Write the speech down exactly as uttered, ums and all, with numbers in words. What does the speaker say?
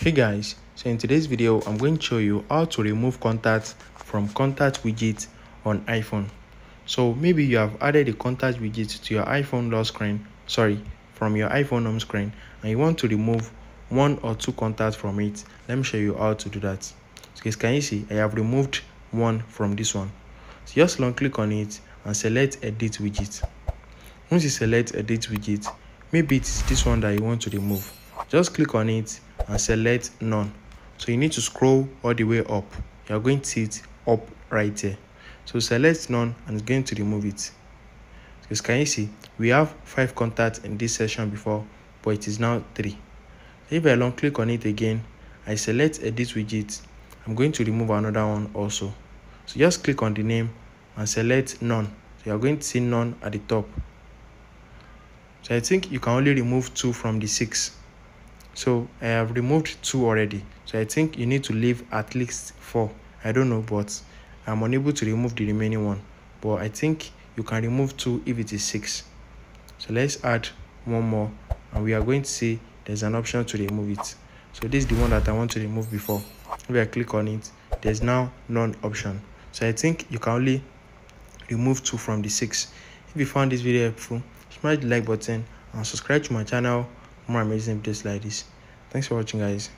Hey guys, so in today's video I'm going to show you how to remove contacts from contact widget on iPhone. So maybe you have added a contact widget to your iPhone lock screen, sorry, from your iPhone home screen, and you want to remove one or two contacts from it. Let me show you how to do that. So guys, can you see I have removed one from this one? So just long click on it and select edit widget. Once you select edit widget, maybe it's this one that you want to remove. Just click on it and select none. So you need to scroll all the way up. You are going to see it up right there. So select none and it's going to remove it. Because can you see we have five contacts in this session before, but it is now three. If I long click on it again, I select edit widget. I'm going to remove another one also. So just click on the name and select none. So you are going to see none at the top. So I think you can only remove two from the six. So I have removed two already, so I think you need to leave at least four. I don't know, but I'm unable to remove the remaining one, but I think you can remove two if it is six. So let's add one more, and we are going to see there's an option to remove it. So this is the one that I want to remove before. If I click on it, there's now none option. So I think you can only remove two from the six. If you found this video helpful, smash the like button and subscribe to my channel. More amazing videos like this. Thanks for watching, guys.